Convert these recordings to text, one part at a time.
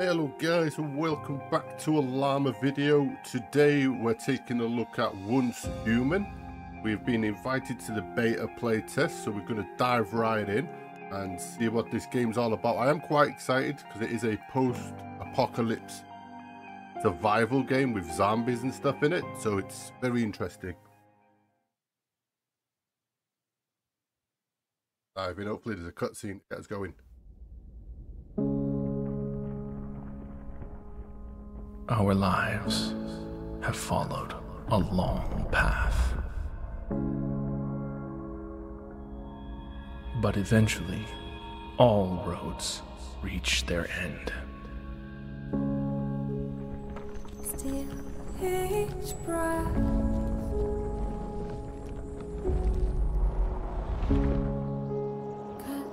Hello guys and welcome back to Alarma Video. Today we're taking a look at Once Human. We've been invited to the beta play test, so we're going to dive right in and see what this game's all about. I am quite excited because it is a post-apocalypse survival game with zombies and stuff in it, so it's very interesting. Dive in, hopefully there's a cutscene to get us going. Our lives have followed a long path. But eventually, all roads reach their end. Still each breath.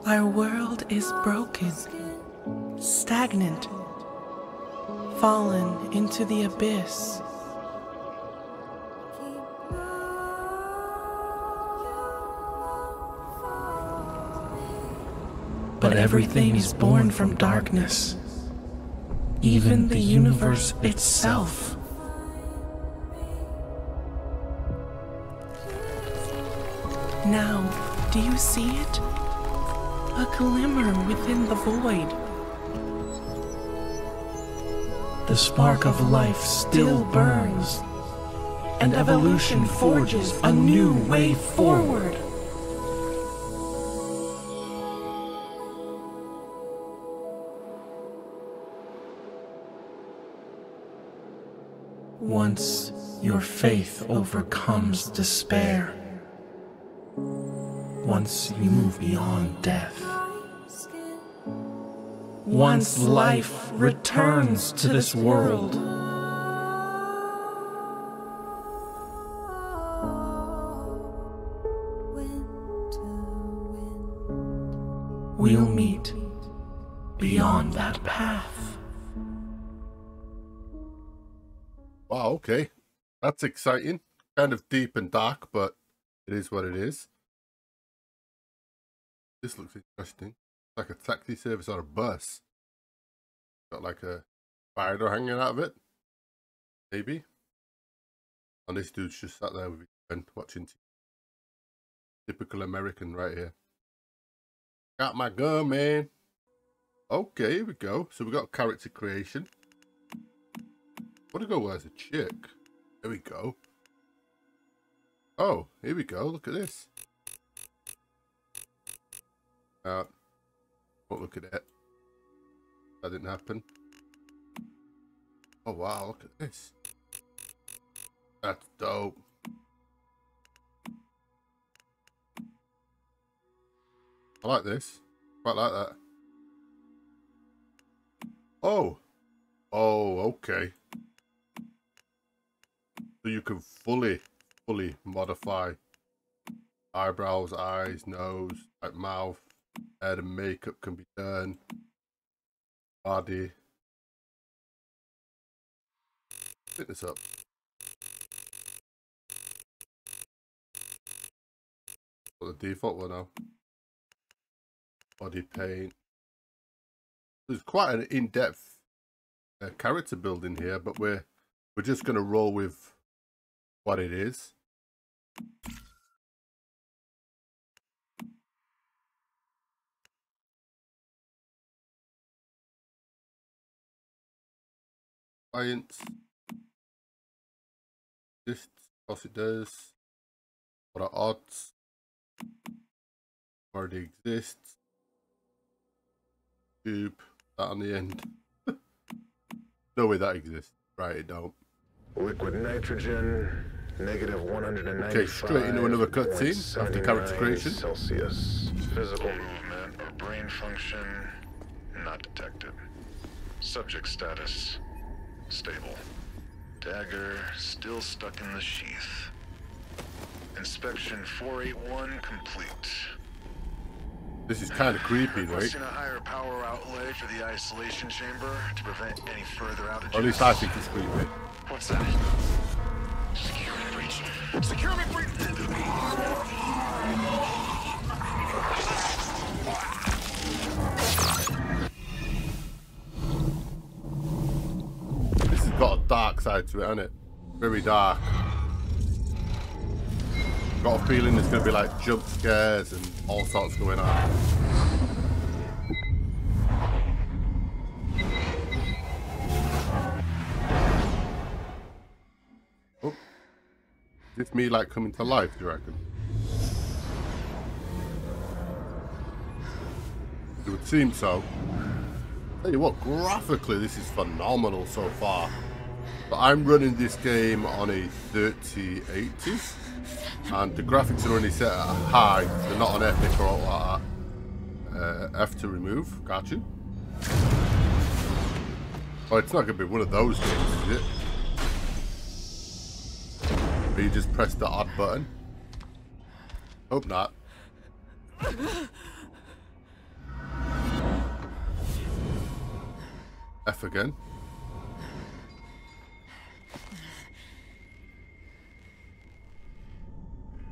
Our world is broken, stagnant, fallen into the abyss. But everything is born from darkness, even the universe itself. Now, do you see it? A glimmer within the void. The spark of life still burns, and evolution forges a new way forward. Once your faith overcomes despair, once you move beyond death, once life returns to this world. We'll meet beyond that path. Wow, okay. That's exciting. Kind of deep and dark, but it is what it is. This looks interesting. Like a taxi service or a bus. Got like a spider hanging out of it. Maybe. And this dude's just sat there with his friend watching TV. Typical American right here. Got my gun, man. Okay, here we go. So we got character creation. What to go where's a chick? There we go. Oh, here we go. Look at this. Don't look at it. That didn't happen. Oh wow, look at this. That's dope. I like this. Quite like that. Oh. Oh, okay. So you can fully modify eyebrows, eyes, nose, like mouth. Head and makeup can be done. Body. Pick this up. Got the default one now. Body paint. There's quite an in-depth character building here, but we're just going to roll with what it is. Science. This course it does. What are odds? Already exists. Tube. That on the end. No way that exists. Right, it don't. Liquid nitrogen. Negative 195. Okay, straight into another cutscene after character creation. Celsius. Physical movement or brain function not detected. Subject status. Stable. Dagger still stuck in the sheath. Inspection 481 complete. This is kind of creepy, right? Requesting a higher power outlay for the isolation chamber to prevent any further outages. At least I think it's creepy. What's that? Security breach. Security breach. got a dark side to it, hasn't it? Very dark. Got a feeling there's going to be like jump scares and all sorts going on. Oh. Is this me like coming to life, do you reckon? It would seem so. Tell you what, graphically this is phenomenal so far. But I'm running this game on a 3080, and the graphics are only set at a high, they're not on epic or all like that. F to remove, got you. Oh, it's not going to be one of those games, is it? But you just press the odd button. Hope not. F again.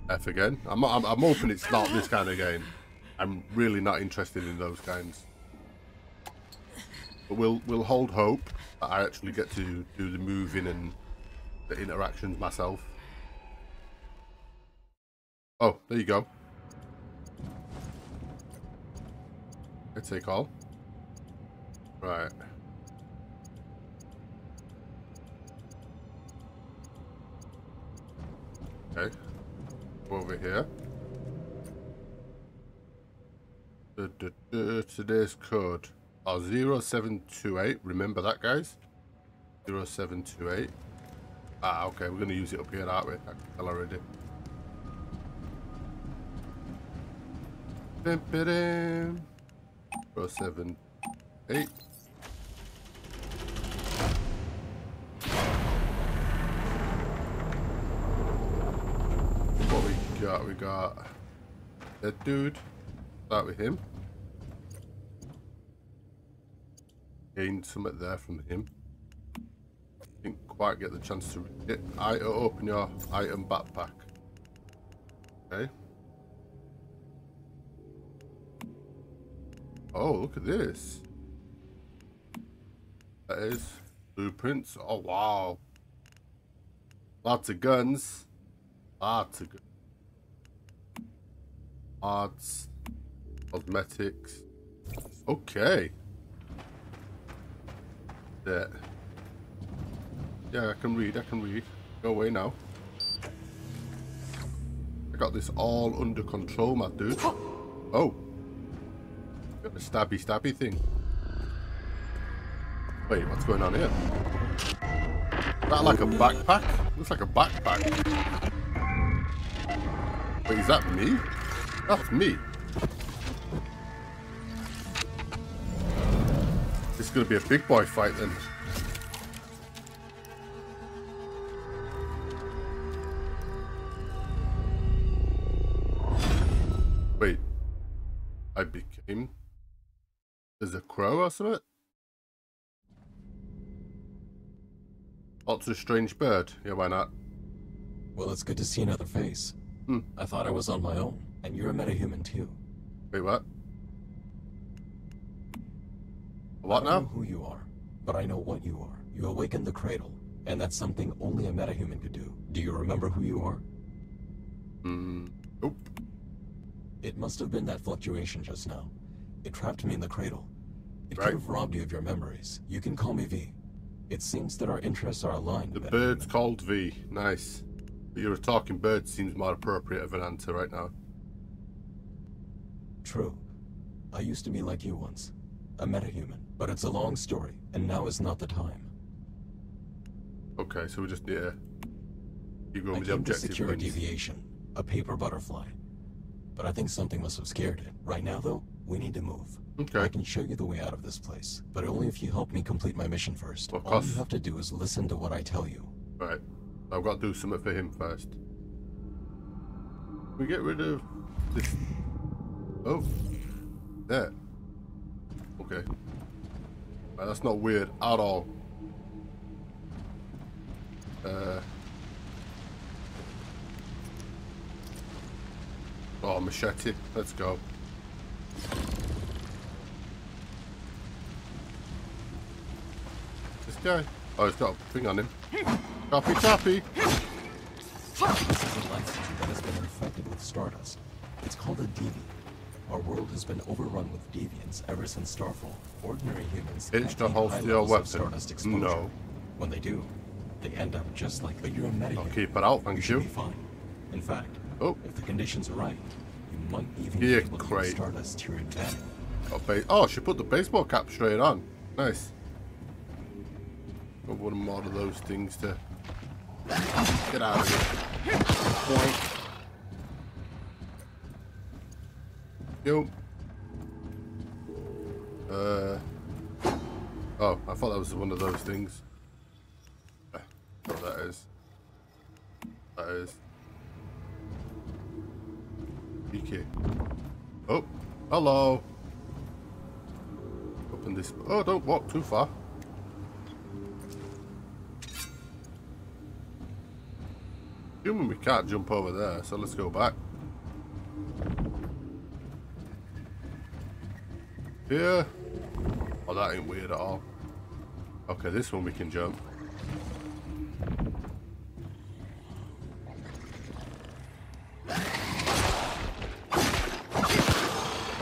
F again. I'm hoping it's not this kind of game. I'm really not interested in those kinds. But we'll hold hope that I actually get to do the moving and the interactions myself. Oh, there you go. I take all. Right. Okay. Over here. Today's code. Oh, 0728. Remember that, guys. 0728. Ah, okay. We're going to use it up here, aren't we? I can tell already. Dun, ba, dun. 078. We got a dude. Start with him. Gained something there from him. Didn't quite get the chance to read it. Open your item backpack. Okay. Oh, look at this. That is blueprints. Oh wow. Lots of guns. Lots of guns. Arts, cosmetics. Okay. Yeah. Yeah, I can read. Go away now. I got this all under control, my dude. Oh. Got the stabby thing. Wait, what's going on here? Is that like a backpack? Looks like a backpack. Wait, is that me? That's me. This is going to be a big boy fight then. Wait. I became... There's a crow or something? Lots of strange bird. Yeah, why not? Well, it's good to see another face. Hmm. I thought I was on my own. And you're a metahuman too. Wait, what? What now? I don't know who you are, but I know what you are. You awakened the cradle, and that's something only a metahuman could do. Do you remember who you are? Nope. It must have been that fluctuation just now. It trapped me in the cradle. It could have robbed you of your memories. You can call me V. It seems that our interests are aligned. The bird's called V. Nice. But you're a talking bird seems more appropriate of an answer right now. True. I used to be like you once, a metahuman, but it's a long story, and now is not the time. Okay, so we just need to... You go with the objective. I secure a deviation, a paper butterfly, but I think something must have scared it. Right now, though, we need to move. Okay. I can show you the way out of this place, but only if you help me complete my mission first. Well, all you have to do is listen to what I tell you. Right. I've got to do something for him first. We get rid of this... Oh, there. Okay. Right, that's not weird at all. Oh, machete. Let's go. This guy. Oh, he's got a thing on him. Choppy, choppy! That has been infected with stardust. It's called a deviant. Our world has been overrun with deviants ever since Starfall. Ordinary humans can't keep high levels of stardust exposure. No. When they do, they end up just like the human medic. I'll keep it out, thank you. In fact, if the conditions are right, you might even be able to get stardust to your advantage. Oh, she put the baseball cap straight on. Nice. Got one more of those things to get out of here. Boink. Yo. Oh, I thought that was one of those things. What that is. That is. PK. Oh, hello. Open this. Oh, don't walk too far. Human, we can't jump over there, so let's go back. Here. Oh, that ain't weird at all. Okay, this one we can jump.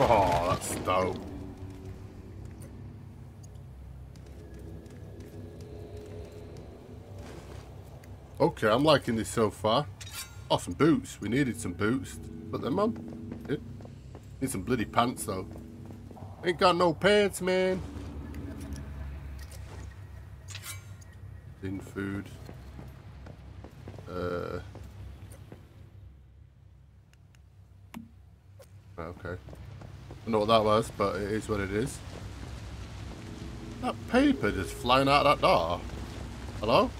Oh, that's dope. Okay, I'm liking this so far. Oh, some boots. We needed some boots. Put them on. Need some bloody pants, though. Ain't got no pants, man. Thin food. Okay. I don't know what that was, but it is what it is. That paper just flying out that door. Hello?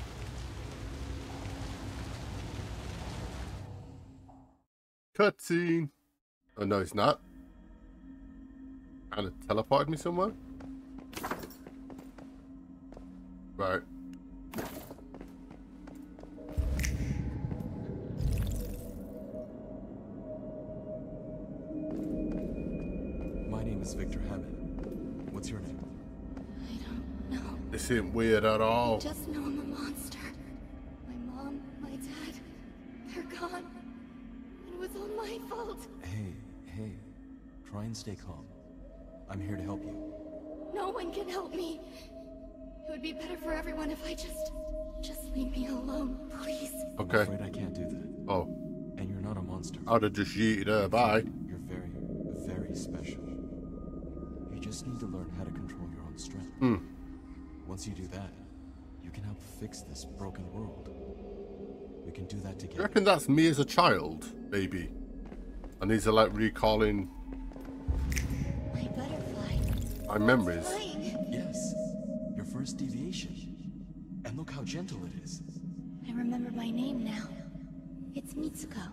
Cutscene. Oh, no, it's not. Kind of teleported me somewhere. Right. My name is Victor Hammond. What's your name? I don't know. This ain't weird at all. I just know I'm a monster. My mom, my dad, they're gone. It was all my fault. Hey, try and stay calm. I'm here to help you. No one can help me. It would be better for everyone if I just leave me alone, please. Okay. I'm afraid I can't do that. Oh. And you're not a monster. I'd have just yeeted her, bye. You're very, very special. You just need to learn how to control your own strength. Hmm. Once you do that, you can help fix this broken world. We can do that together. I reckon that's me as a child, baby. And these are like recalling my memories. Yes, your first deviation. And look how gentle it is. I remember my name now. It's Mitsuko.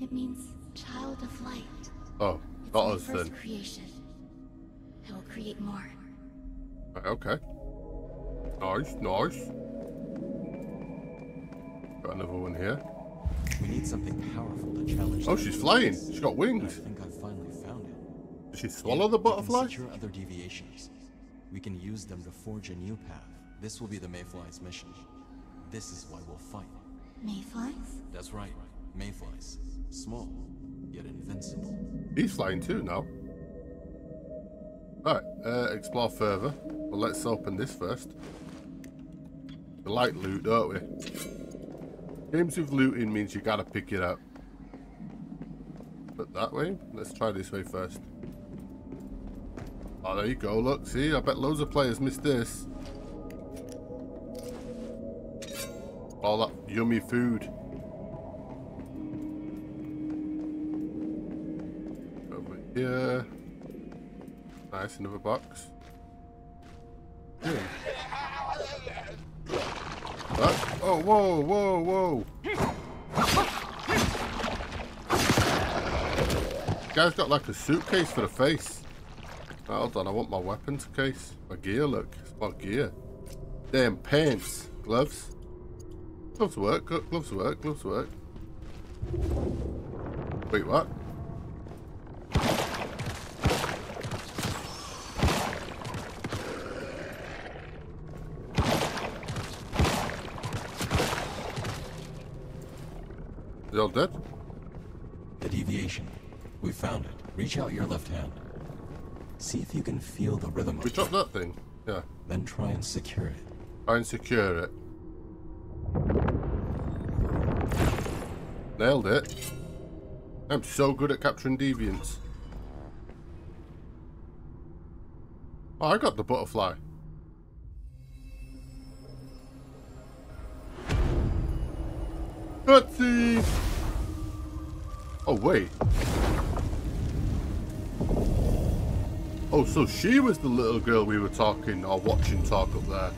It means child of light. Oh, it's not my us first then. Creation. I will create more. Okay. Nice, nice. Got another one here. We need something powerful to challenge. Oh, she's flying. She's got wings. I think I've finally found it. Did she swallow the butterfly? We can secure other deviations. We can use them to forge a new path. This will be the Mayflies' mission. This is why we'll fight. Mayflies? That's right. Mayflies. Small, yet invincible. He's flying too now. Alright, explore further. Well, let's open this first. We like loot, don't we? Games with looting means you gotta pick it up. But that way? Let's try this way first. Oh, there you go. Look, see, I bet loads of players missed this. All that yummy food. Over here. Nice, another box. Yeah. That? Oh, whoa, whoa, whoa. This guy's got like a suitcase for the face. Hold on, I want my weapons case. My gear, look. It's my gear. Damn, pants. Gloves. Gloves work. Gloves work. Gloves work. Wait, what? Is all dead? The deviation. We found it. Reach out your left hand. See if you can feel the rhythm of it. We dropped that thing. Yeah. Then try and secure it. Try and secure it. Nailed it. I'm so good at capturing deviants. Oh, I got the butterfly. Cutscene! Oh, wait. Oh, so she was the little girl we were talking, or watching talk up there.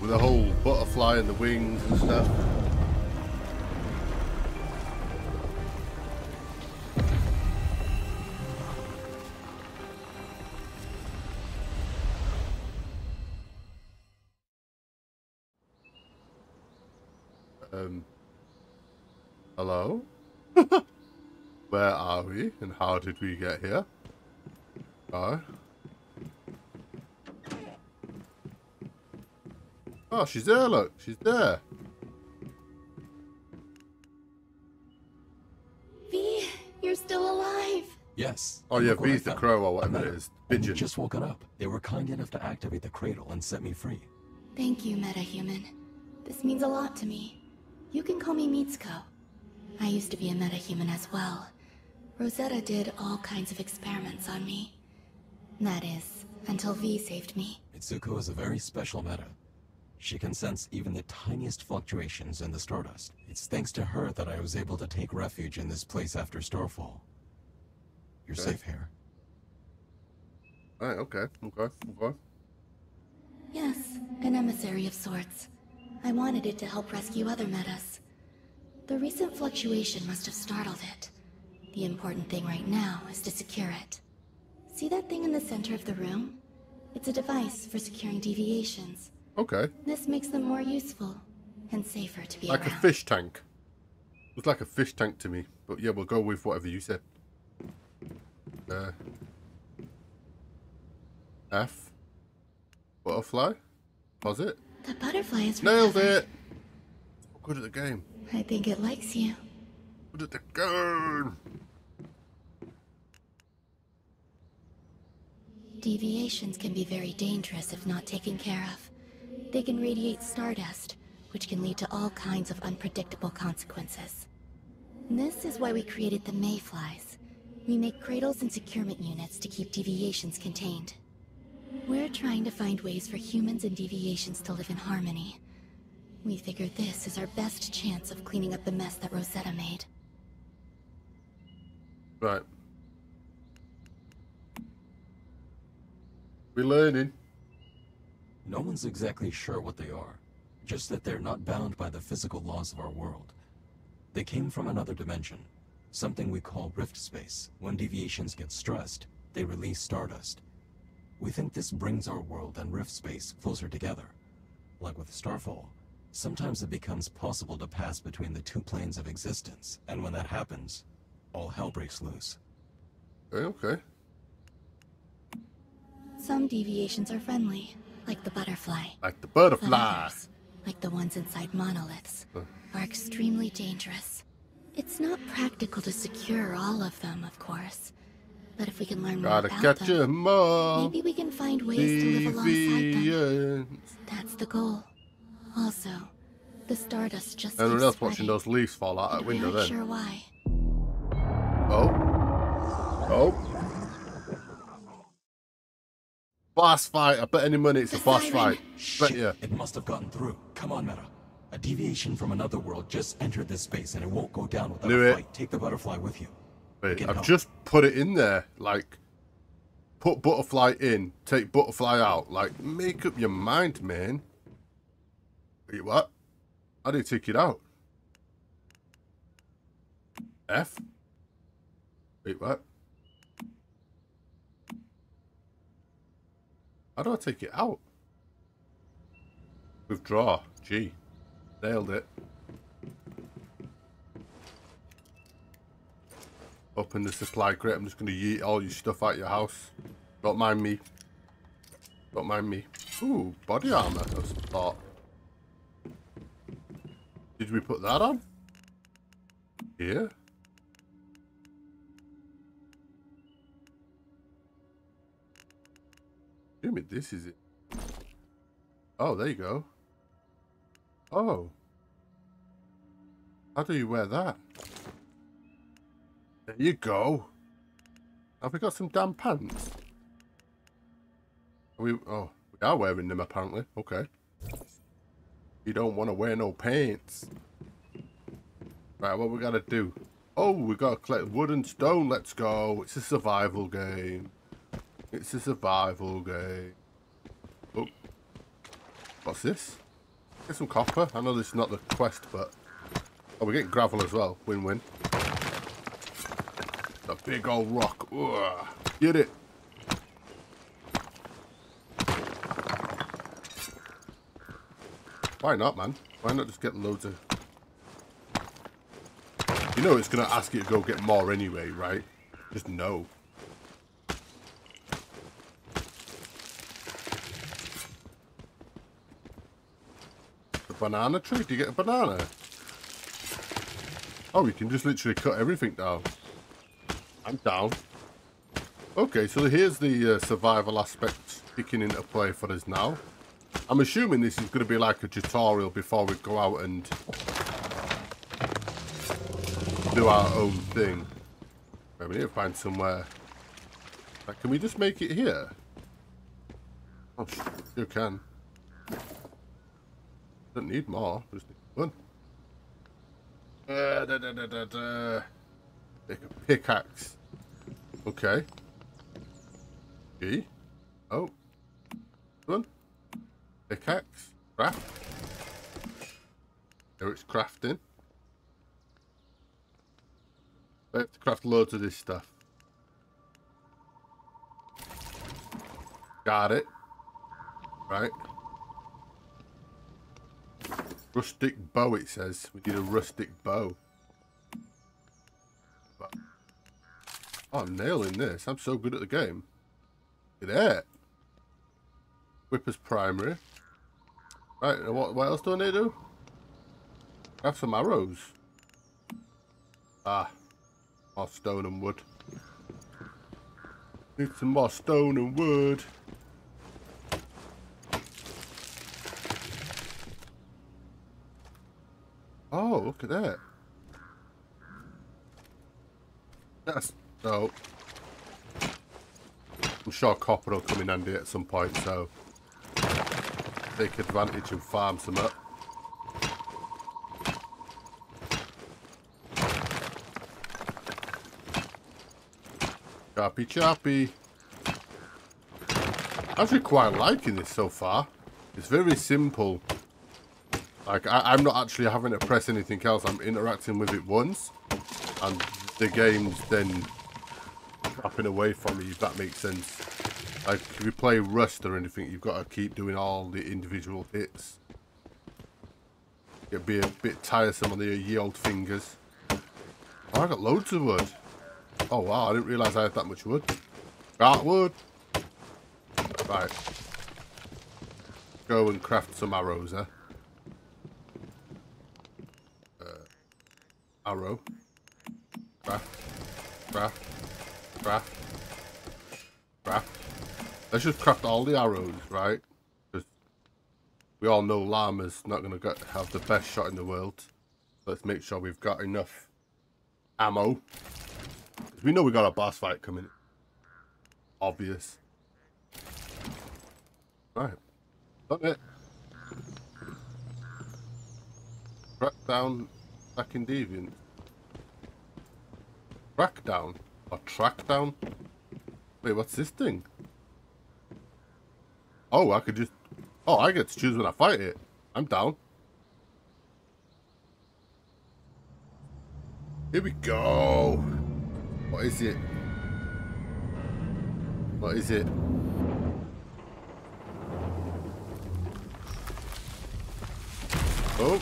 With the whole butterfly and the wings and stuff. Hello? Where are we and how did we get here? Oh, she's there, look. She's there. V, you're still alive. Yes. Oh, yeah, V's the crow or whatever it is. Pigeon. Just woken up. They were kind enough to activate the cradle and set me free. Thank you, metahuman. This means a lot to me. You can call me Mitsuko. I used to be a metahuman as well. Rosetta did all kinds of experiments on me. That is, until V saved me. Mitsuko is a very special meta. She can sense even the tiniest fluctuations in the stardust. It's thanks to her that I was able to take refuge in this place after Starfall. You're safe here. Alright, okay. Yes, an emissary of sorts. I wanted it to help rescue other metas. The recent fluctuation must have startled it. The important thing right now is to secure it. See that thing in the center of the room? It's a device for securing deviations. Okay. This makes them more useful and safer to be around. Like a fish tank. Looks like a fish tank to me. But yeah, we'll go with whatever you said. F. Butterfly. Posit. The butterfly is nailed recovered. It. Good at the game. I think it likes you. Good at the game. Deviations can be very dangerous if not taken care of. They can radiate stardust, which can lead to all kinds of unpredictable consequences. This is why we created the Mayflies. We make cradles and securement units to keep deviations contained. We're trying to find ways for humans and deviations to live in harmony. We figure this is our best chance of cleaning up the mess that Rosetta made. Right. We're learning. No one's exactly sure what they are, just that they're not bound by the physical laws of our world. They came from another dimension, something we call Rift Space. When deviations get stressed, they release stardust. We think this brings our world and Rift Space closer together. Like with Starfall, sometimes it becomes possible to pass between the two planes of existence, and when that happens, all hell breaks loose. Okay. Some deviations are friendly. Like the butterfly. Like the butterfly. Others, like the ones inside monoliths, are extremely dangerous. It's not practical to secure all of them, of course. But if we can learn more about them, maybe we can find ways to live alongside them. That's the goal. Also, the stardust just everyone else watching those leaves fall out that window then. I'm not sure why. Oh. Boss fight. I bet any money it's a boss fight. Shit, yeah. It must have gotten through. Come on, Meta. A deviation from another world just entered this space and it won't go down without a fight. Take the butterfly with you. Wait, I've just put it in there. Like, put butterfly in, take butterfly out. Like, make up your mind, man. Wait, what? How do you take it out? F? Wait, what? How do I take it out? Withdraw. G. Nailed it. Open the supply crate. I'm just going to yeet all your stuff out your house. Don't mind me. Don't mind me. Ooh, body armor. That's a thought. Did we put that on? here? Damn it, this is it. Oh, there you go. Oh. How do you wear that? There you go. Have we got some damn pants? Are we, oh, we are wearing them apparently. Okay. You don't want to wear no pants. Right, what we gotta do? Oh, we gotta collect wood and stone. Let's go. It's a survival game. It's a survival game. Oh. What's this? Get some copper. I know this is not the quest, but... Oh, we're getting gravel as well. Win-win. The big old rock. Ugh. Get it. Why not, man? Why not just get loads of... You know it's going to ask you to go get more anyway, right? Just no. The banana tree? Do you get a banana? Oh, you can just literally cut everything down. I'm down. Okay, so here's the survival aspect kicking into play for us now. I'm assuming this is going to be like a tutorial before we go out and... do our own thing. Wait, we need to find somewhere. Like, can we just make it here? Oh, you can. Don't need more. Just need one. Take a pickaxe. Okay. E. Oh. One. Pickaxe. Craft. Here it's crafting. I have to craft loads of this stuff. Got it. Right. Rustic bow, it says. We need a rustic bow. Oh, I'm nailing this. I'm so good at the game. Look at that. Whipper's primary. Right, what else do I need to do? I have some arrows. Ah. More stone and wood. Need some more stone and wood. Oh, look at that. That's dope. I'm sure copper will come in handy at some point, so take advantage and farm some up. Choppy, choppy. I'm actually quite liking this so far. It's very simple. Like, I'm not actually having to press anything else. I'm interacting with it once, and the game's then popping away from me, if that makes sense. Like, if you play Rust or anything, you've got to keep doing all the individual hits. It'd be a bit tiresome on the ye old fingers. Oh, I got loads of wood. Oh wow, I didn't realise I had that much wood. Got wood! Right. Go and craft some arrows, eh? Arrow. Craft. Craft. Craft. Craft. Let's just craft all the arrows, right? Because we all know llama's not going to have the best shot in the world. Let's make sure we've got enough ammo. We know we got a boss fight coming. Obvious. Right. Done it. Crackdown attacking deviant. Crackdown? Or trackdown? Wait, what's this thing? Oh, I could just... Oh, I get to choose when I fight it. I'm down. Here we go. What is it? What is it? Oh.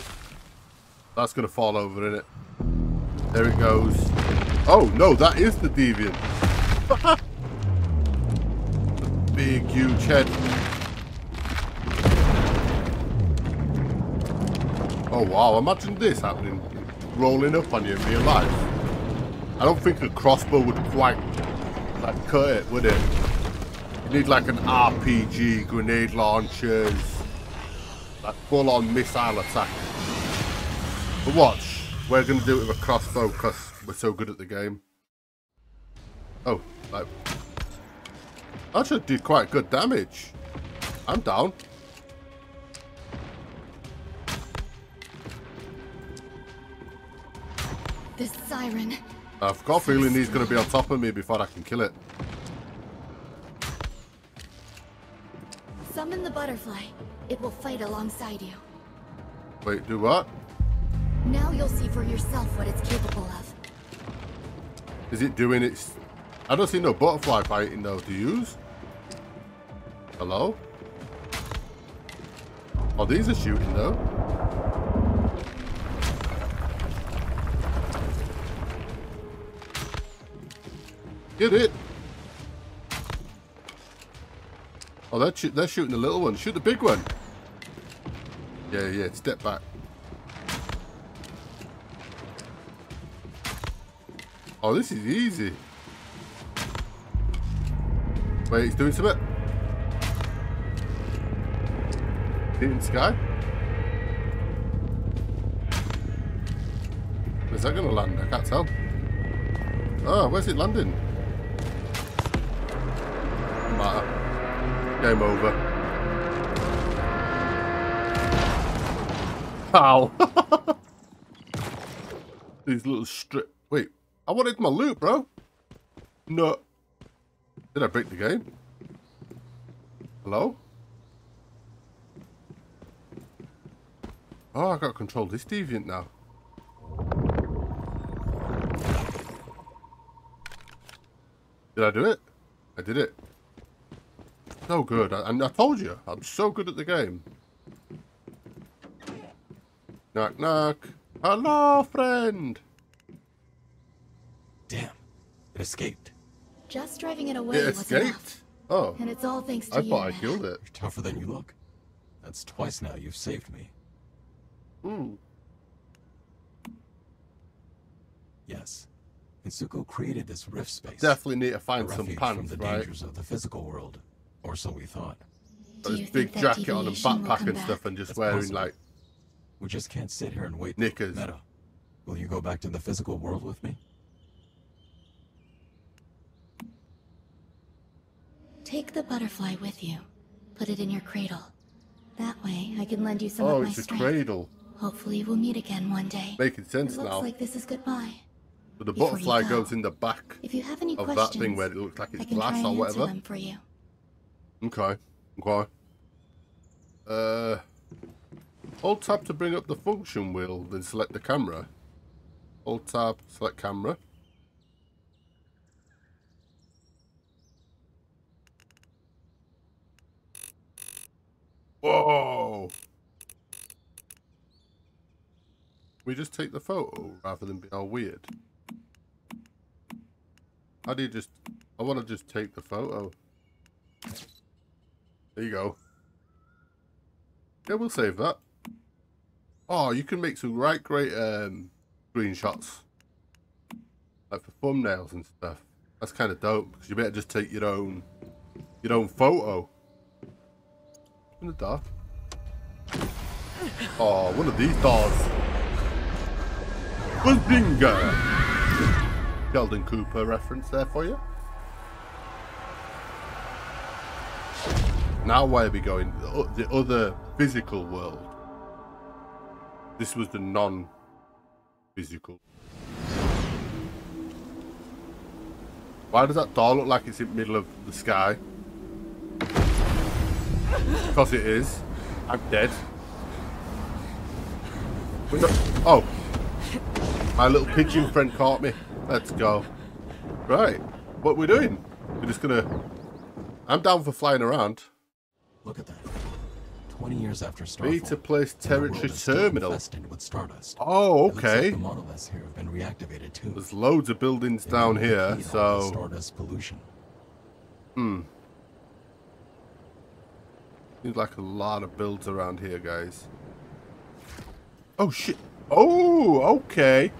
That's going to fall over, isn't it? There it goes. Oh, no, that is the deviant. The big, huge head. Oh, wow. Imagine this happening rolling up on you in real life. I don't think a crossbow would quite like cut it, would it? You need like an RPG, grenade launchers, like full-on missile attack. But watch, we're gonna do it with a crossbow because we're so good at the game. Oh, like I actually did quite good damage. I'm down. This siren. I've got a feeling he's going to be on top of me before I can kill it. Summon the butterfly. It will fight alongside you. Wait, do what? Now you'll see for yourself what it's capable of. Is it doing its... I don't see no butterfly fighting though, do you? Hello? Oh, these are shooting though. Get it! Oh, they're shooting the little one. Shoot the big one. Yeah, yeah. Step back. Oh, this is easy. Wait, he's doing something. Hitting sky. Where's that gonna land? I can't tell. Oh, where's it landing? Matter. Game over. Ow. These little strip. Wait, I wanted my loot, bro. No. Did I break the game? Hello? Oh, I gotta control this deviant now. Did I do it? I did it. So good. I told you, I'm so good at the game. Knock, knock. Hello, friend. Damn, it escaped. Just driving it away. It escaped? Oh. And it's all thanks to you. I thought I killed it. You're tougher than you look. That's twice now you've saved me. Hmm. Yes. Mitsuko created this rift space. Definitely need to find some pants, from the dangers of the physical world. Or so we thought. This big jacket on and backpack and stuff and just that's wearing possible. Like... We just can't sit here and wait. Knickers. Meta, will you go back to the physical world with me? Take the butterfly with you. Put it in your cradle. That way I can lend you some of my strength. Oh, it's a cradle. Hopefully we'll meet again one day. Making sense now. It looks like this is goodbye. But the butterfly goes in the back of that thing where it looks like it's glass or whatever. Okay. Okay. Hold tab to bring up the function wheel, then select the camera. Hold tab, select camera. Whoa! We just take the photo rather than be all weird. How do you just... I want to just take the photo. There you go. Yeah, we'll save that. Oh, you can make some right great screenshots. Like for thumbnails and stuff. That's kind of dope, because you better just take your own photo. Open the door. Oh, one of these doors. Bazinga! Sheldon Cooper reference there for you. Now where are we going? The other physical world. This was the non-physical. Why does that door look like it's in the middle of the sky? Because it is. I'm dead. Oh. My little pigeon friend caught me. Let's go. Right. What are we doing? We're just gonna... I'm down for flying around. Look at that. 20 years after Starfall, beta place territory terminal. With stardust. Oh, okay. It looks like the monoliths here have been reactivated too. There's loads of buildings down here, so... Stardust pollution. Hmm. Seems like a lot of builds around here, guys. Oh, shit. Oh, okay.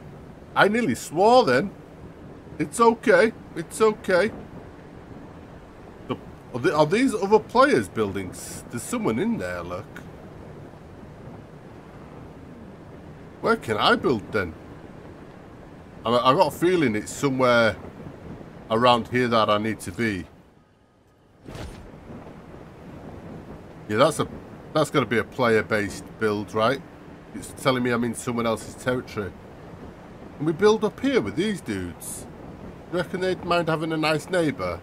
I nearly swore then. It's okay. It's okay. Are these other players' buildings? There's someone in there, look. Where can I build then? I got a feeling it's somewhere around here that I need to be. Yeah, that's going to be a player-based build, right? It's telling me I'm in someone else's territory. Can we build up here with these dudes? Do you reckon they'd mind having a nice neighbour?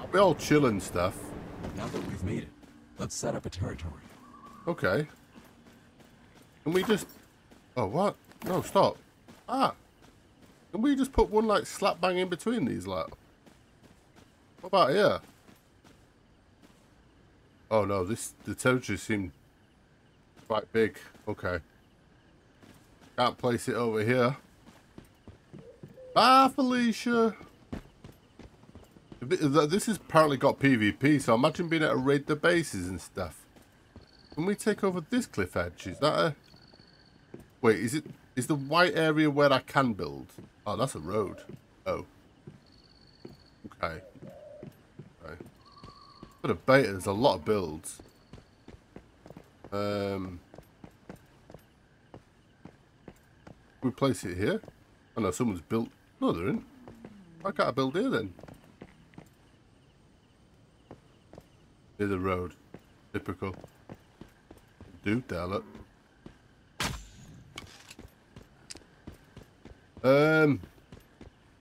I'll be all chill and stuff. Now that we've made it, let's set up a territory. Okay. Can we just... Oh, what? No, stop. Ah. Can we just put one, like, slap bang in between these, like? What about here? Oh, no, the territory seemed quite big. Okay. Can't place it over here. Bye, Felicia. This has apparently got PvP, so imagine being able to raid the bases and stuff. Can we take over this cliff edge? Is that a... Wait, is the white area where I can build? Oh, that's a road. Oh. Okay. Okay. But a beta, there's a lot of builds. We place it here. Oh no, someone's built. No, they're in. Why can't I build here then? Near the road. Typical. Dude there, look.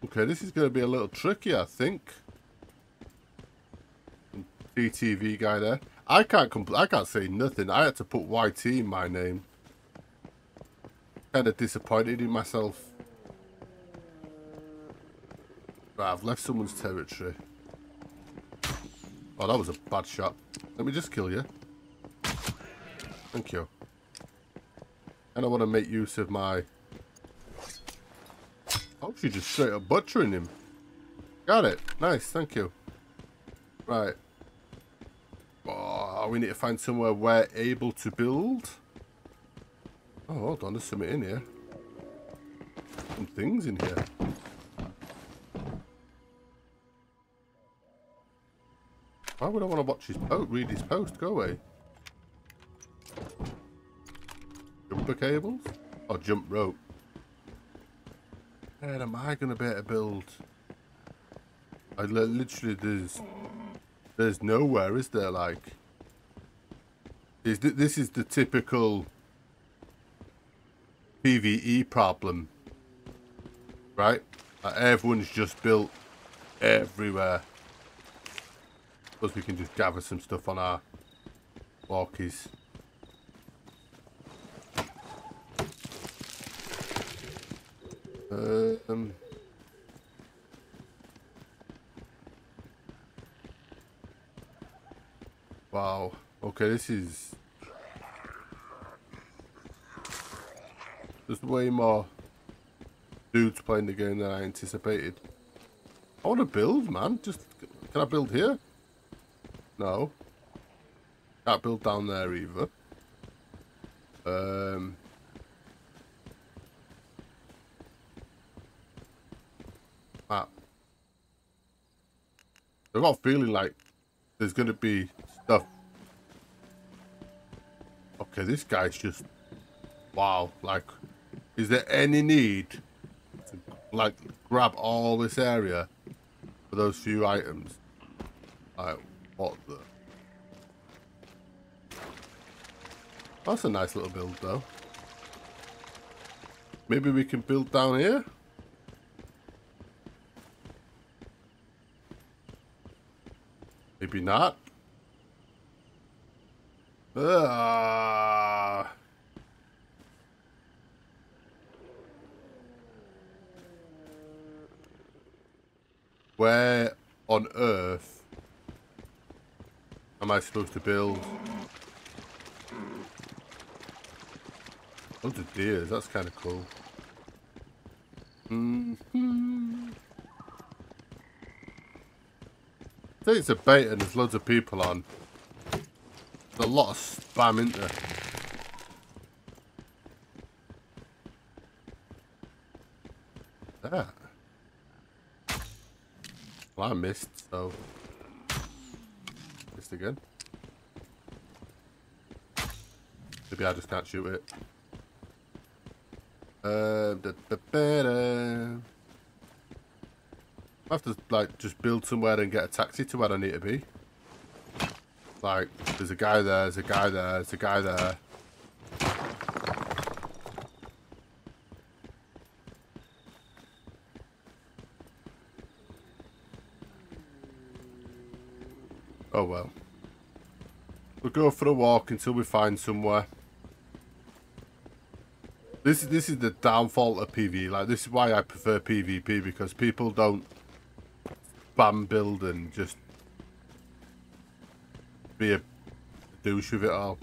Okay, this is going to be a little tricky, I think. TTV guy there. I can't say nothing. I had to put YT in my name. Kind of disappointed in myself. Right, I've left someone's territory. Oh, that was a bad shot. Let me just kill you. Thank you. And I want to make use of my... Oh, she's just straight up butchering him. Got it. Nice, thank you. Right. Oh, we need to find somewhere we're able to build. Oh, hold on, there's something in here. Some things in here. Why would I want to watch his post? Read his post? Go away. Jumper cables? Or jump rope? Where am I going to be able to build? I literally, there's nowhere, is there, like? This is the typical PvE problem, right? Like everyone's just built everywhere. Plus we can just gather some stuff on our walkies. Wow. Okay, this is just way more dudes playing the game than I anticipated. I want to build, man. Just can I build here? No. Can't build down there either. I've got a feeling like there's going to be stuff. Okay, this guy's just... Wow, like, is there any need to, like, grab all this area for those few items? Like, what the... That's a nice little build, though. Maybe we can build down here? Maybe not. Where on earth am I supposed to build? Loads of deers, that's kind of cool. I think it's a bait and there's loads of people on. There's a lot of spam, isn't there? that? Well, I missed, so... Missed again. Maybe I just can't shoot it. I have to, like, just build somewhere and get a taxi to where I need to be. Like, there's a guy there, there's a guy there, there's a guy there. Oh well. We'll go for a walk until we find somewhere. This is the downfall of PvE. Like, this is why I prefer PvP, because people don't spam build and just be a douche with it all.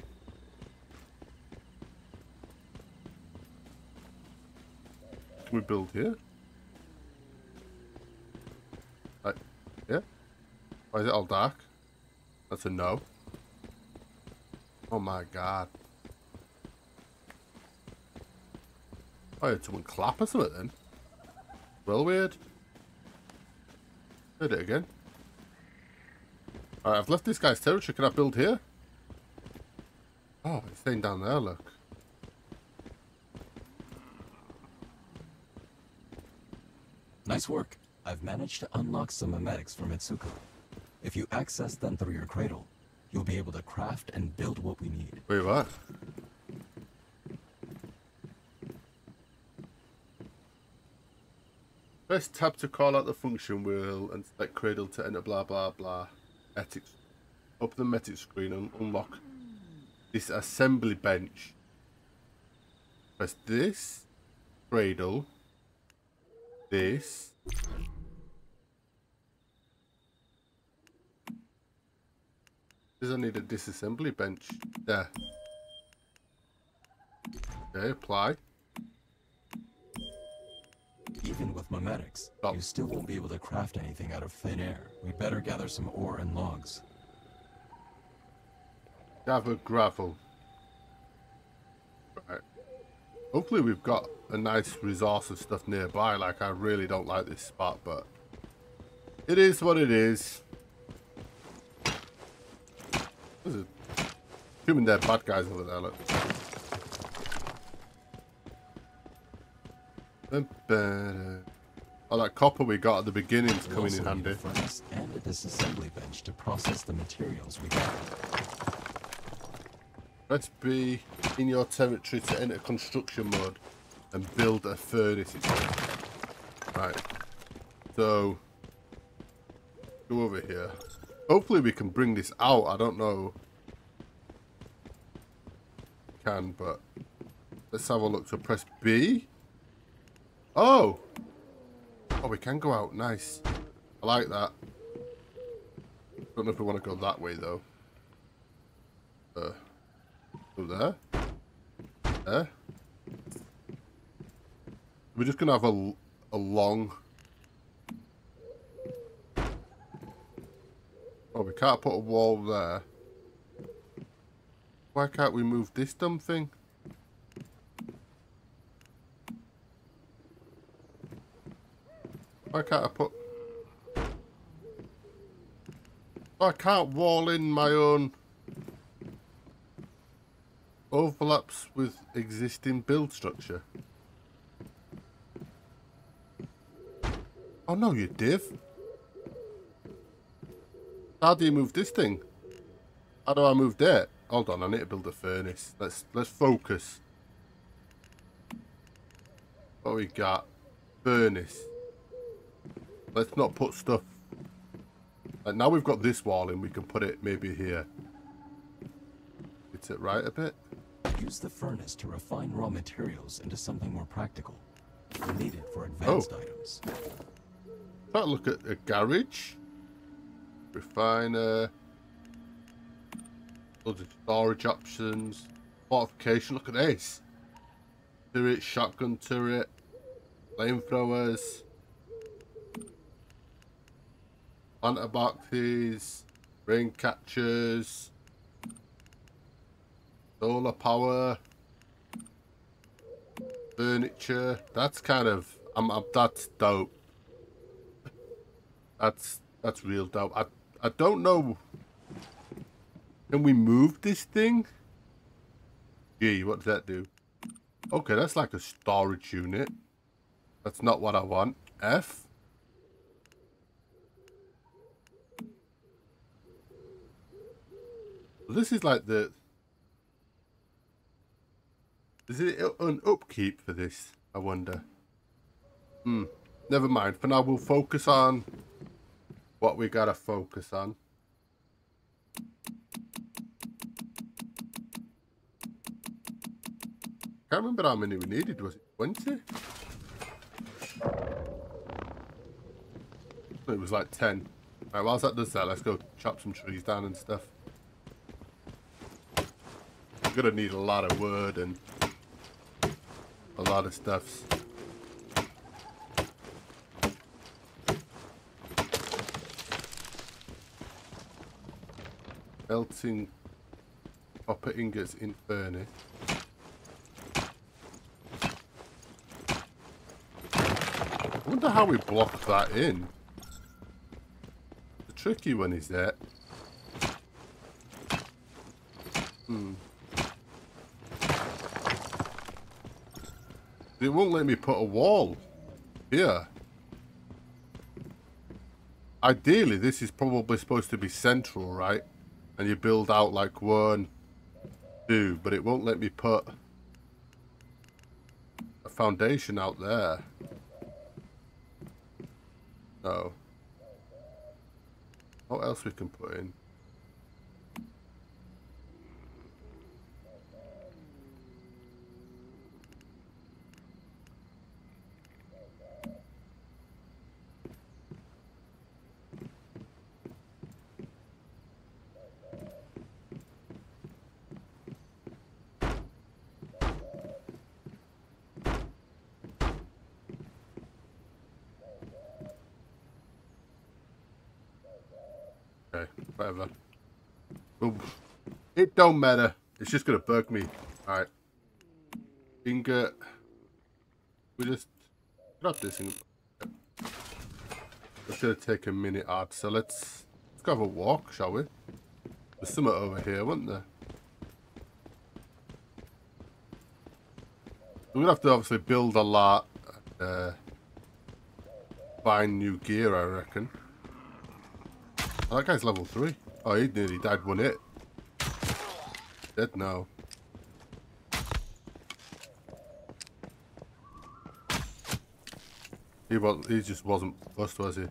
Can we build here? Like, yeah? Why is it all dark? That's a no. Oh my god. I heard someone clap or something then. Well weird. Heard it again. Alright, I've left this guy's territory. Can I build here? Oh, it's staying down there, look. Nice work. I've managed to unlock some memetics from Mitsuko. If you access them through your cradle, you'll be able to craft and build what we need. Wait, what? Press tab to call out the function wheel and select cradle to enter blah blah blah. Ethics. Open the metic screen and unlock this assembly bench. Press this, cradle, this. I need a disassembly bench there. Okay, apply. Even with memetics, you still won't be able to craft anything out of thin air. We'd better gather some ore and logs. Gather gravel. Right. Hopefully we've got a nice resource of stuff nearby. Like, I really don't like this spot, but it is what it is. Assuming they're bad guys over there, look. Oh, that copper we got at the beginning is coming in handy. And a disassembly bench to process the materials we got. Let's be in your territory to enter construction mode and build a furnace. Right. So, go over here. Hopefully we can bring this out. I don't know. Can, but let's have a look. So press B. Oh. Oh, we can go out. Nice. I like that. Don't know if we want to go that way though. Go there. There. We're just gonna have a long. Oh, we can't put a wall there. Why can't we move this dumb thing? Why can't I put... Oh, I can't wall in my own... overlaps with existing build structure. Oh no, you div. How do you move this thing? How do I move that? Hold on, I need to build a furnace. Let's focus. What we got? Furnace. Let's not put stuff. Like, now we've got this wall in, we can put it maybe here. Hit it right a bit. Use the furnace to refine raw materials into something more practical. We'll need it for advanced items. Let's look at a garage. Refiner, loads of storage options, fortification. Look at this: turret, shotgun turret, flamethrowers, planter boxes, rain catchers, solar power, furniture. That's kind of That's dope. That's real dope. I don't know. Can we move this thing? Gee, what does that do? Okay, that's like a storage unit. That's not what I want. F. This is like the... Is it an upkeep for this? I wonder. Hmm. Never mind. For now, we'll focus on what we gotta focus on. Can't remember how many we needed. Was it 20? It was like 10. Alright, whilst that does that, let's go chop some trees down and stuff. I'm gonna need a lot of wood and a lot of stuffs. Melting copper ingots in furnace. I wonder how we block that in. The tricky one is that. It won't let me put a wall here. Ideally, this is probably supposed to be central, right? And you build out like 1, 2, but it won't let me put a foundation out there. No. What else we can put in? Whatever. It don't matter. It's just gonna bug me. Alright. Ingot. We just grab this in. It's gonna take a minute out, so let's go have a walk, shall we? There's something over here, wasn't there? We're gonna have to obviously build a lot, find new gear, I reckon. Oh, that guy's level 3. Oh, he nearly died one hit. Dead now. He just wasn't fussed, was he?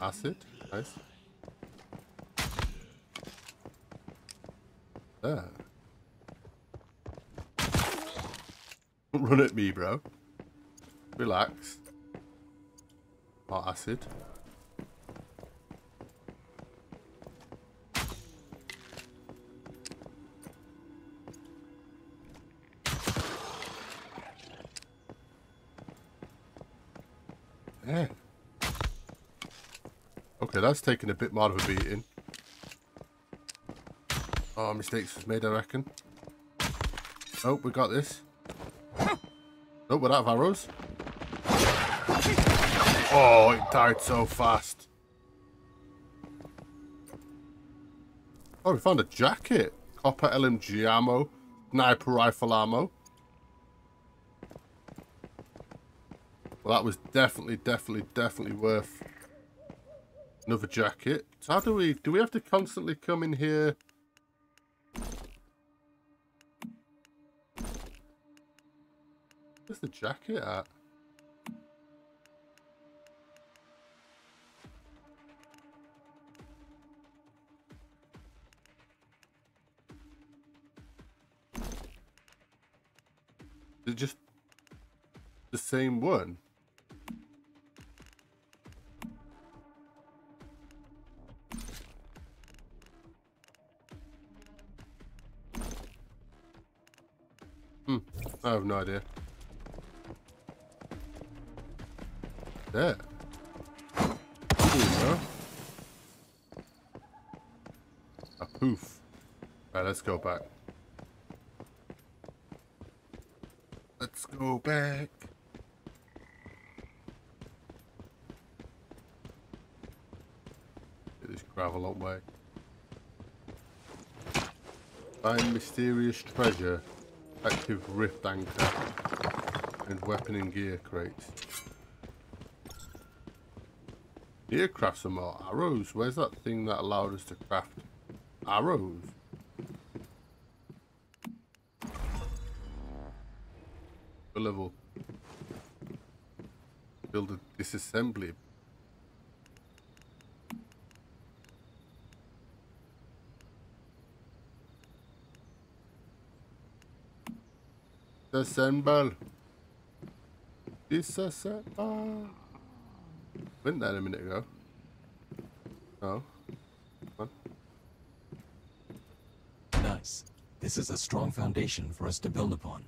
Acid? Nice. There. Don't run at me, bro. Relax. Not acid. Yeah. Okay, that's taking a bit more of a beating. Oh, mistakes was made, I reckon. Oh, we got this. Oh, we're out of arrows. Oh, it died so fast. Oh, we found a jacket. Copper LMG ammo. Sniper rifle ammo. Well, that was definitely worth another jacket. So how do we... Do we have to constantly come in here? Where's the jacket at? Is it just the same one? I have no idea. There. There we go. A poof. Alright, let's go back. Let's Go back. Get this gravel up way. Find mysterious treasure, active rift anchor, and weapon and gear crates. Gear craft some more arrows. Where's that thing that allowed us to craft arrows? Level. Build a disassembly. Disassemble. Disassemble. Went there a minute ago. Oh. Come on. Nice. This is a strong foundation for us to build upon.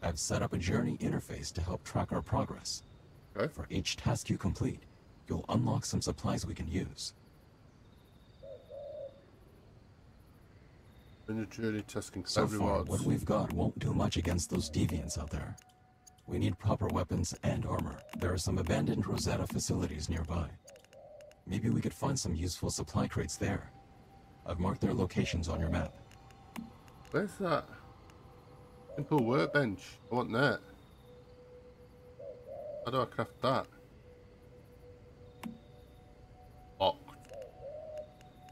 I've set up a journey interface to help track our progress. Okay. For each task you complete, you'll unlock some supplies we can use. So far, what we've got won't do much against those deviants out there. We need proper weapons and armor. There are some abandoned Rosetta facilities nearby. Maybe we could find some useful supply crates there. I've marked their locations on your map. Where's that? Simple workbench. I want that. How do I craft that? Locked.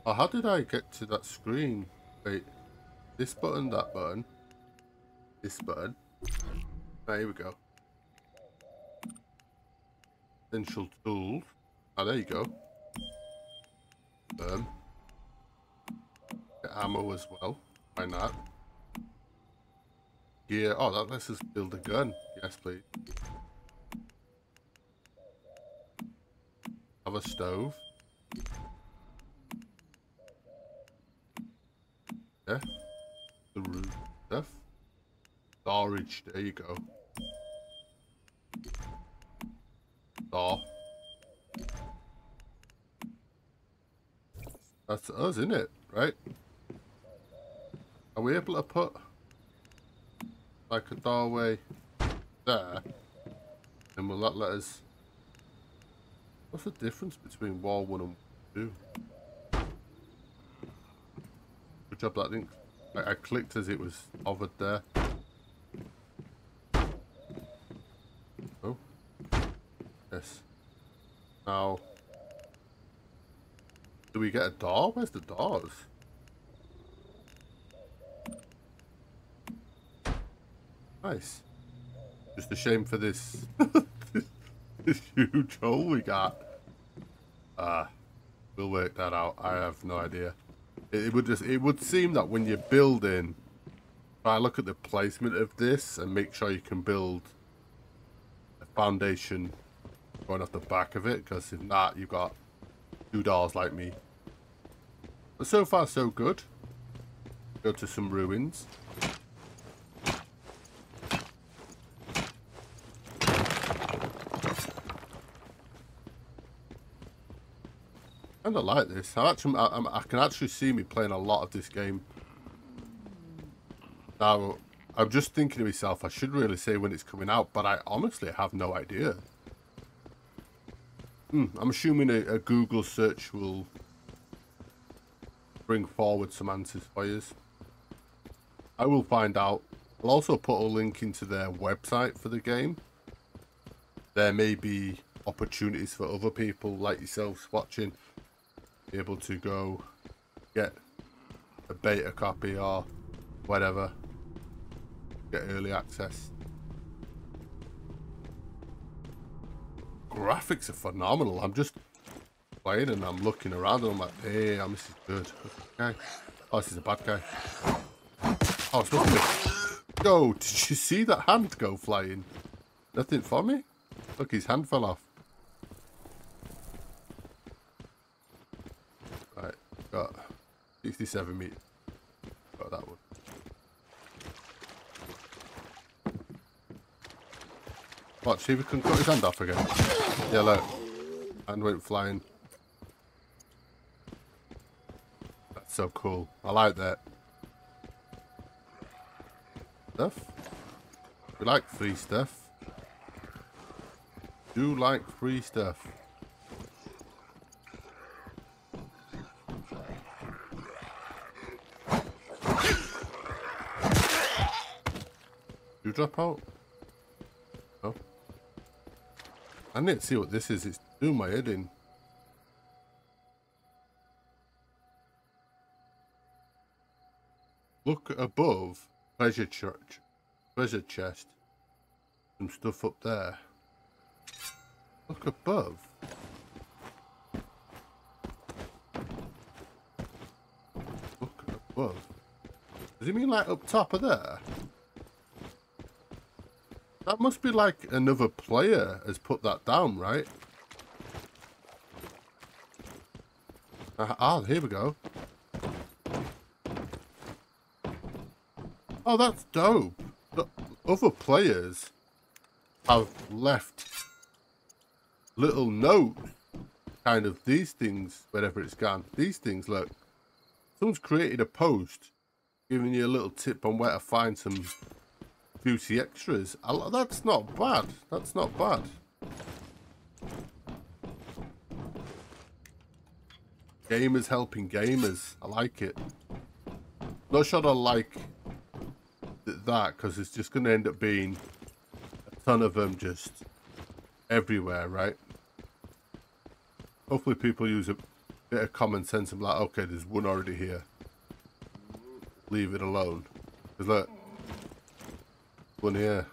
Oh, how did I get to that screen? Wait. This button, that button. This button. Right, here we go. Essential tools. Ah, oh, there you go. Get ammo as well. Why not? Yeah, oh, that lets us build a gun. Yes, please. Have a stove. Yeah. The roof stuff. Storage, there you go. Star. That's us, isn't it? Right? Are we able to put like a doorway there, and will that let us... What's the difference between wall 1 and 2? Good job that didn't... I clicked as it was over there. Oh. Yes. Now... Do we get a door? Where's the doors? Nice. Just a shame for this this huge hole we got. We'll work that out. I have no idea. It would seem that when you're building, try look at the placement of this and make sure you can build a foundation going off the back of it, because if not, you've got two doors like me. But so far so good. Go to some ruins. I kind of like this. I can actually see me playing a lot of this game. Now, I'm just thinking to myself, I should really say when it's coming out, but I honestly have no idea. I'm assuming a Google search will bring forward some answers for you. I will find out. I'll also put a link into their website for the game. There may be opportunities for other people like yourselves watching, able to go get a beta copy or whatever, get early access. Graphics are phenomenal. I'm just playing and I'm looking around and I'm like, hey, this is good. Okay. Oh, this is a bad guy. Oh, it's not me. Yo, did you see that hand go flying? Nothing for me? Look, his hand fell off. Right, got 67 meters. Got that one. Watch, see if we can cut his hand off again. Yeah, look. Hand went flying. That's so cool. I like that. Stuff. We like free stuff. Do like free stuff. You drop out? Oh. I need to see what this is. It's doing my head in. Look above. Pleasure church. Treasure chest. Some stuff up there. Look above. Look above. Does it mean like up top of there? That must be like another player has put that down, right? Ah, here we go. Oh, that's dope. The other players have left little notes, kind of these things, wherever it's gone. These things, look. Someone's created a post giving you a little tip on where to find some beauty extras. That's not bad. That's not bad. Gamers helping gamers. I like it. Not sure I like that because it's just going to end up being a ton of them just everywhere, right? Hopefully people use a bit of common sense and be like, okay, there's one already here. Leave it alone. Because look. One here.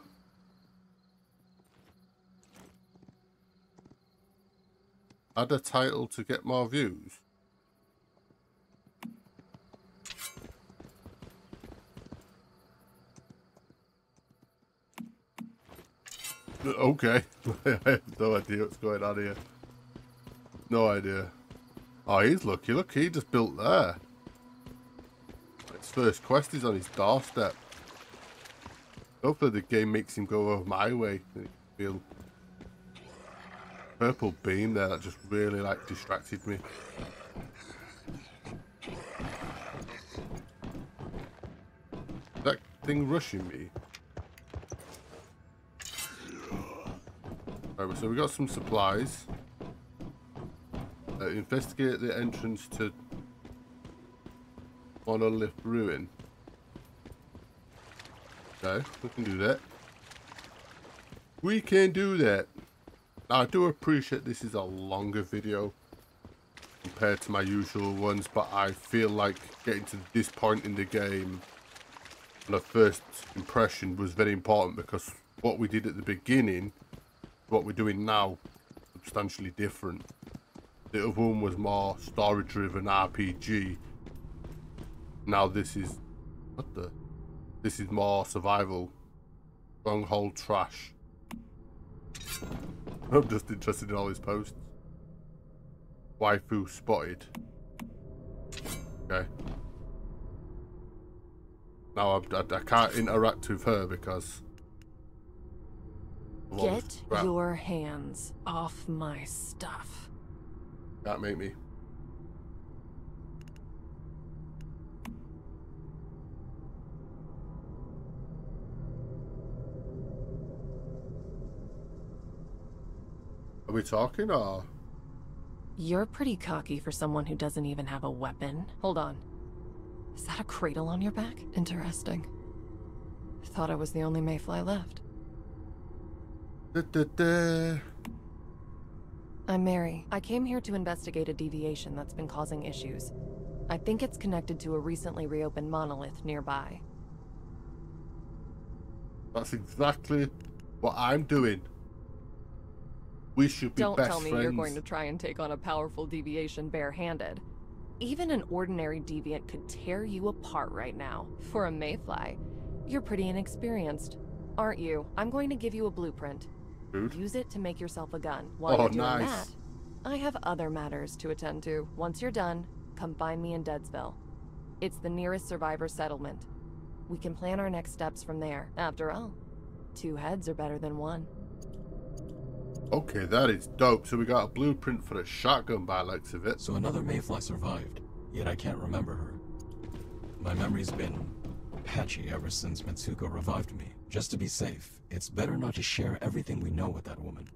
Add a title to get more views. Okay. I have no idea what's going on here. No idea. Oh, he's lucky. Look, he just built there. His first quest is on his doorstep. Hopefully the game makes him go over my way. Feel purple beam there that just really like distracted me. Is that thing rushing me? Right, so we got some supplies. Investigate the entrance to Monolith Ruin. Okay, we can do that. We can do that. Now, I do appreciate this is a longer video compared to my usual ones, but I feel like getting to this point in the game and a first impression was very important because what we did at the beginning, what we're doing now, substantially different. The other one was more story-driven RPG. Now this is... what the... this is more survival. Stronghold trash. I'm just interested in all his posts. Waifu spotted. Okay. Now I can't interact with her because... Get your hands off my stuff. That made me. Are we talking or? You're pretty cocky for someone who doesn't even have a weapon. Hold on. Is that a cradle on your back? Interesting. I thought I was the only Mayfly left. I'm Mary. I came here to investigate a deviation that's been causing issues. I think it's connected to a recently reopened monolith nearby. That's exactly what I'm doing. We should be best friends. Don't tell me you're going to try and take on a powerful deviation barehanded. Even an ordinary deviant could tear you apart right now. For a Mayfly, you're pretty inexperienced, aren't you? I'm going to give you a blueprint. Dude. Use it to make yourself a gun. While you're doing that, I have other matters to attend to. Once you're done, come find me in Deadsville. It's the nearest survivor settlement. We can plan our next steps from there. After all, two heads are better than one. Okay, that is dope. So we got a blueprint for a shotgun by the looks of it. So another Mayfly survived, yet I can't remember her. My memory's been patchy ever since Mitsuko revived me. Just to be safe, it's better not to share everything we know with that woman.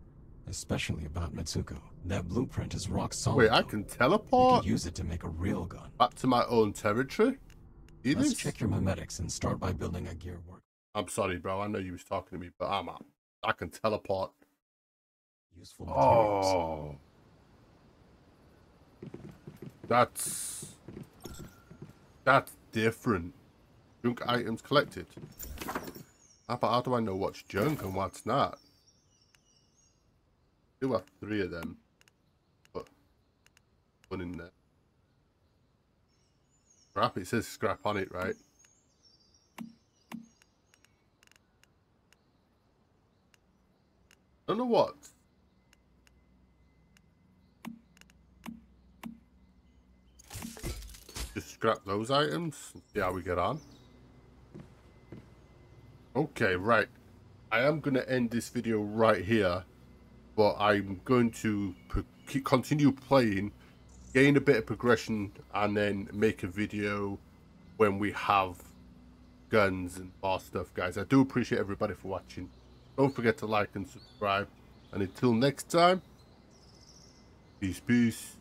Especially about Mitsuko. That blueprint is rock solid. Wait, I can teleport? We can use it to make a real gun. Back to my own territory? Let's check your memetics and start by building a gear work. I'm sorry, bro. I know you was talking to me, but I'm out. I can teleport. Useful materials. Oh. That's different. Junk items collected. How do I know what's junk and what's not? Do have three of them, but one in there. Scrap, it says scrap on it, right? I don't know what. Just scrap those items and see how we get on. Okay, right. I am going to end this video right here. But I'm going to continue playing, gain a bit of progression, and then make a video when we have guns and bar stuff, guys. I do appreciate everybody for watching. Don't forget to like and subscribe. And until next time, peace.